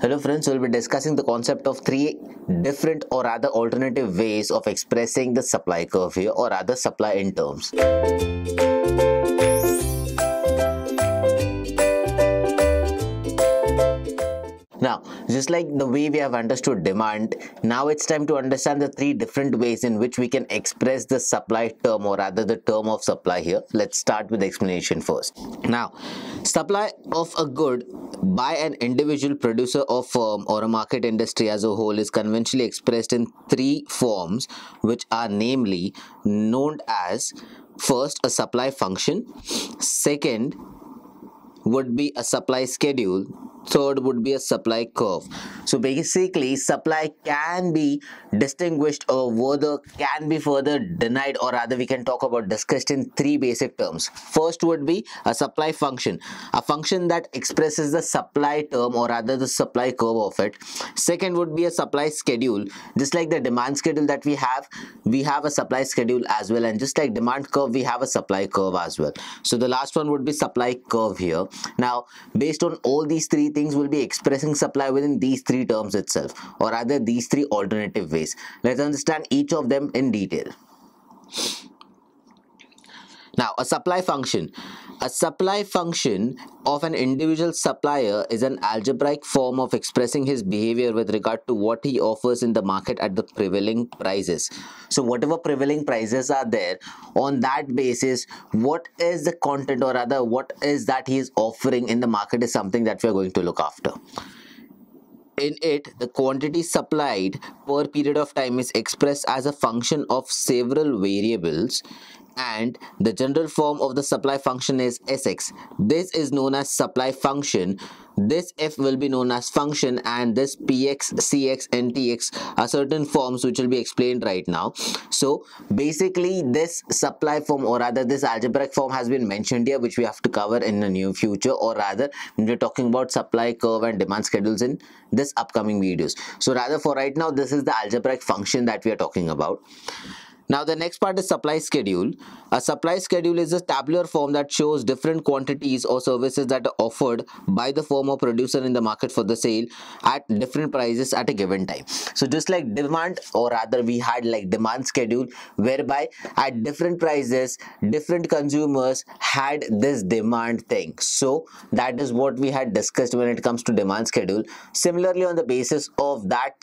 Hello friends, we'll be discussing the concept of three different or rather alternative ways of expressing the supply curve here, or rather supply in terms. Now, just like the way we have understood demand, now it's time to understand the three different ways in which we can express the supply term, or rather the term of supply here. Let's start with the explanation first. Now, supply of a good by an individual, producer, or firm, or a market industry as a whole is conventionally expressed in three forms, which are namely known as, first, a supply function, second would be a supply schedule, third would be a supply curve. So basically, supply can be distinguished or can be further denied, or rather we can talk about discussed in three basic terms. First would be a supply function, a function that expresses the supply term or rather the supply curve of it. Second would be a supply schedule. Just like the demand schedule that we have a supply schedule as well, and just like demand curve, we have a supply curve as well. So the last one would be supply curve here. Now, based on all these three things, will be expressing supply within these three terms itself, or rather these three alternative ways. Let's understand each of them in detail. Now, a supply function. A supply function of an individual supplier is an algebraic form of expressing his behavior with regard to what he offers in the market at the prevailing prices. So whatever prevailing prices are there, on that basis, what is the content, or rather what is that he is offering in the market, is something that we are going to look after. In it, the quantity supplied per period of time is expressed as a function of several variables, and the general form of the supply function is Sx. This is known as supply function. This F will be known as function, and this Px, Cx and Tx are certain forms which will be explained right now. So basically, this supply form, or rather this algebraic form, has been mentioned here, which we have to cover in the near future, or rather when we're talking about supply curve and demand schedules in this upcoming videos. So rather for right now, this is the algebraic function that we are talking about. Now the next part is supply schedule. A supply schedule is a tabular form that shows different quantities or services that are offered by the firm or producer in the market for the sale at different prices at a given time. So just like demand, or rather we had like demand schedule, whereby at different prices, different consumers had this demand thing. So that is what we had discussed when it comes to demand schedule. Similarly, on the basis of that,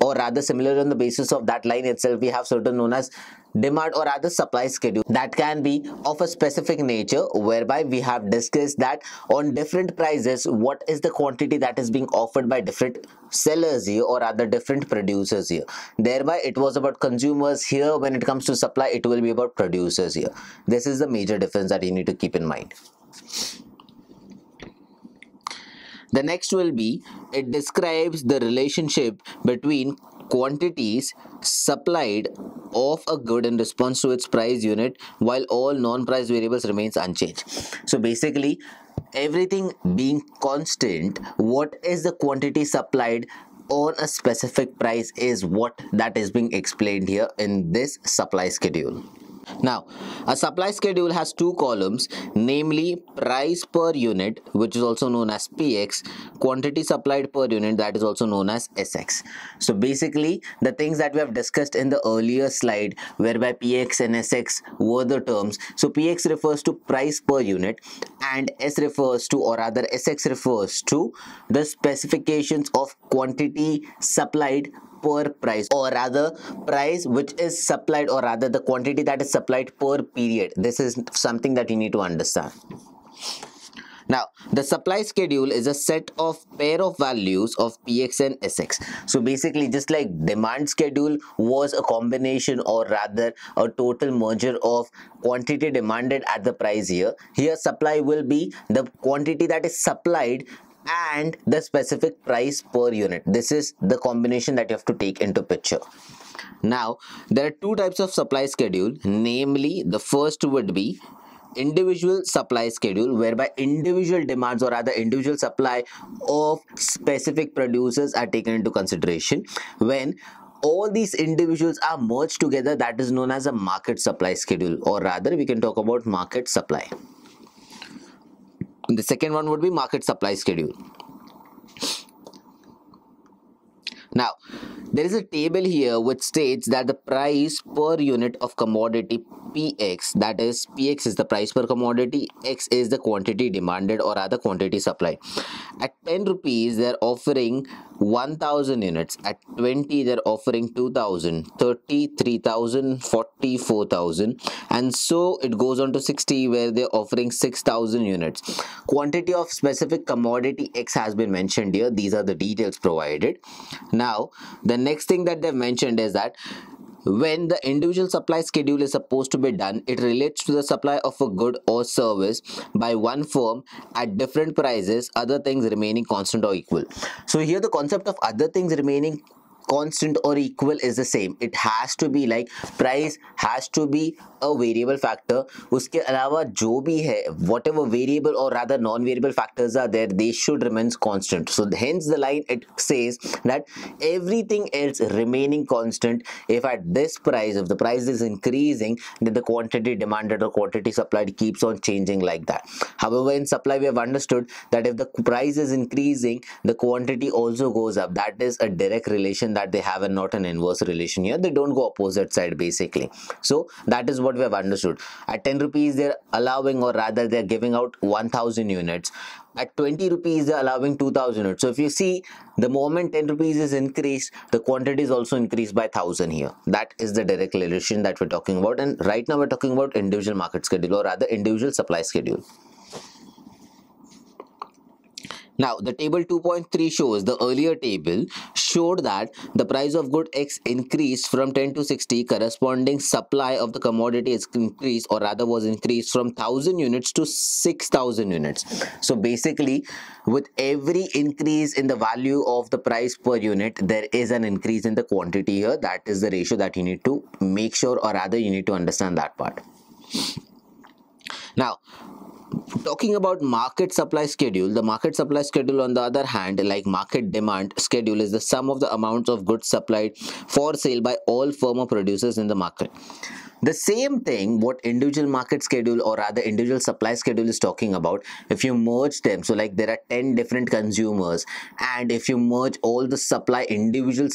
or rather similarly on the basis of that line itself, we have certain known as demand or other supply schedule that can be of a specific nature, whereby we have discussed that on different prices, what is the quantity that is being offered by different sellers here, or rather different producers here. Thereby it was about consumers here. When it comes to supply, it will be about producers here. This is the major difference that you need to keep in mind. The next will be, it describes the relationship between quantities supplied of a good in response to its price unit, while all non-price variables remains unchanged. So basically, everything being constant, what is the quantity supplied on a specific price is what that is being explained here in this supply schedule. Now, a supply schedule has two columns, namely price per unit, which is also known as Px, quantity supplied per unit, that is also known as Sx. So basically, the things that we have discussed in the earlier slide, whereby Px and Sx were the terms. So Px refers to price per unit, and S refers to, or rather Sx refers to, the specifications of quantity supplied per price, or rather price which is supplied, or rather the quantity that is supplied per period. This is something that you need to understand. Now, the supply schedule is a set of pair of values of Px and Sx. So basically, just like demand schedule was a combination, or rather a total merger of quantity demanded at the price here, here supply will be the quantity that is supplied and the specific price per unit. This is the combination that you have to take into picture. Now, there are two types of supply schedule, namely the first would be individual supply schedule, whereby individual demands, or rather individual supply of specific producers are taken into consideration. When all these individuals are merged together, that is known as a market supply schedule, or rather we can talk about market supply. The second one would be market supply schedule. Now, there is a table here which states that the price per unit of commodity PX, that is PX is the price per commodity, X is the quantity demanded or rather quantity supply. At 10 rupees, they're offering 1,000 units. At 20, they're offering 2,000, 30, 3,000, 40, 4,000. And so it goes on to 60 where they're offering 6,000 units. Quantity of specific commodity X has been mentioned here. These are the details provided. Now, the next thing that they've mentioned is that when the individual supply schedule is supposed to be done, it relates to the supply of a good or service by one firm at different prices, other things remaining constant or equal. So here the concept of other things remaining constant or equal is the same. It has to be like price has to be a variable factor. उसके अलावा जो भी है, whatever variable or rather non-variable factors are there, they should remain constant. So hence the line it says that everything else remaining constant. If at this price, if the price is increasing, then the quantity demanded or quantity supplied keeps on changing like that. However, in supply we have understood that if the price is increasing, the quantity also goes up. That is a direct relation that they have and not an inverse relation here. They don't go opposite side basically. So that is what we have understood. At 10 rupees they're allowing or rather they're giving out 1,000 units. At 20 rupees they're allowing 2,000 units. So if you see, the moment 10 rupees is increased, the quantity is also increased by 1,000 here. That is the direct relation that we're talking about, and right now we're talking about individual market schedule or rather individual supply schedule. Now, the table 2.3 shows the earlier table showed that the price of good X increased from 10 to 60, corresponding supply of the commodity is increased or rather was increased from 1,000 units to 6,000 units. So basically, with every increase in the value of the price per unit, there is an increase in the quantity here. That is the ratio that you need to make sure or rather you need to understand that part. Now, talking about market supply schedule, the market supply schedule on the other hand, like market demand schedule, is the sum of the amounts of goods supplied for sale by all firm or producers in the market. The same thing what individual market schedule or rather individual supply schedule is talking about, if you merge them, so like there are 10 different consumers, and if you merge all the supply individual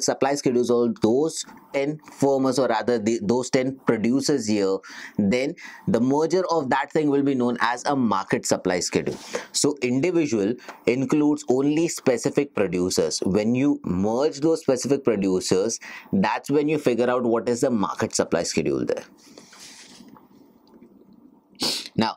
supply schedules, all those 10 farmers or rather those 10 producers here, then the merger of that thing will be known as a market supply schedule. So individual includes only specific producers. When you merge those specific producers, that's when you figure out what is the market supply schedule there. Now,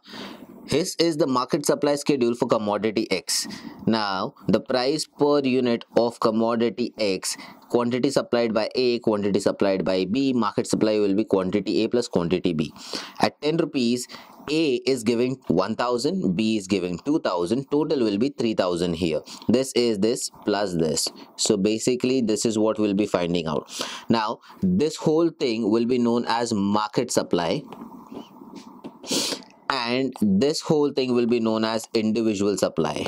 this is the market supply schedule for commodity X. Now, the price per unit of commodity X, quantity supplied by A, quantity supplied by B, market supply will be quantity A plus quantity B. At 10 rupees, A is giving 1,000, B is giving 2,000, total will be 3,000 here. This is this plus this. So basically, this is what we'll be finding out. Now, this whole thing will be known as market supply. And this whole thing will be known as individual supply.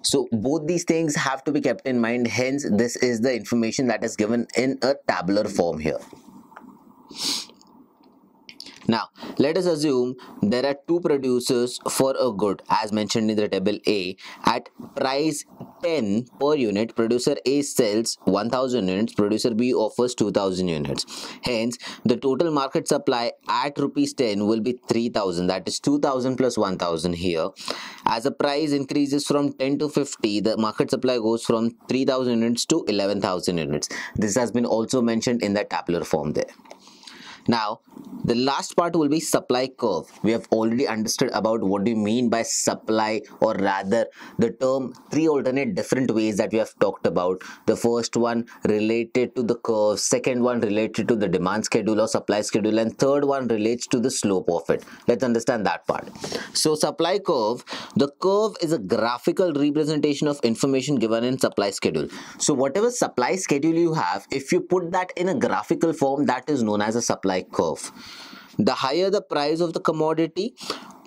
So both these things have to be kept in mind. Hence, this is the information that is given in a tabular form here. Now, let us assume there are two producers for a good as mentioned in the table A. At price 10 per unit, producer A sells 1,000 units, producer B offers 2,000 units. Hence, the total market supply at rupees 10 will be 3,000, that is 2,000 plus 1,000 here. As the price increases from 10 to 50, the market supply goes from 3,000 units to 11,000 units. This has been also mentioned in the tabular form there. Now, the last part will be supply curve. We have already understood about what do you mean by supply or rather the term, three alternate different ways that we have talked about. The first one related to the curve, second one related to the demand schedule or supply schedule, and third one relates to the slope of it. Let's understand that part. So supply curve, the curve is a graphical representation of information given in supply schedule. So whatever supply schedule you have, if you put that in a graphical form, that is known as a supply curve. The higher the price of the commodity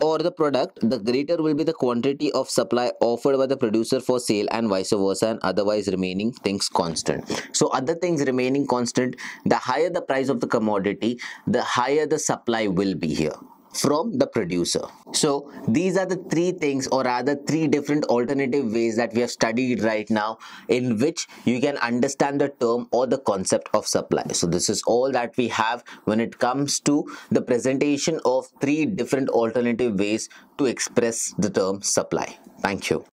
or the product, the greater will be the quantity of supply offered by the producer for sale and vice versa, and otherwise remaining things constant. So other things remaining constant, the higher the price of the commodity, the higher the supply will be here. from the producer. So these are the three things, or rather three different alternative ways that we have studied right now in which you can understand the term or the concept of supply. So this is all that we have when it comes to the presentation of three different alternative ways to express the term supply. Thank you.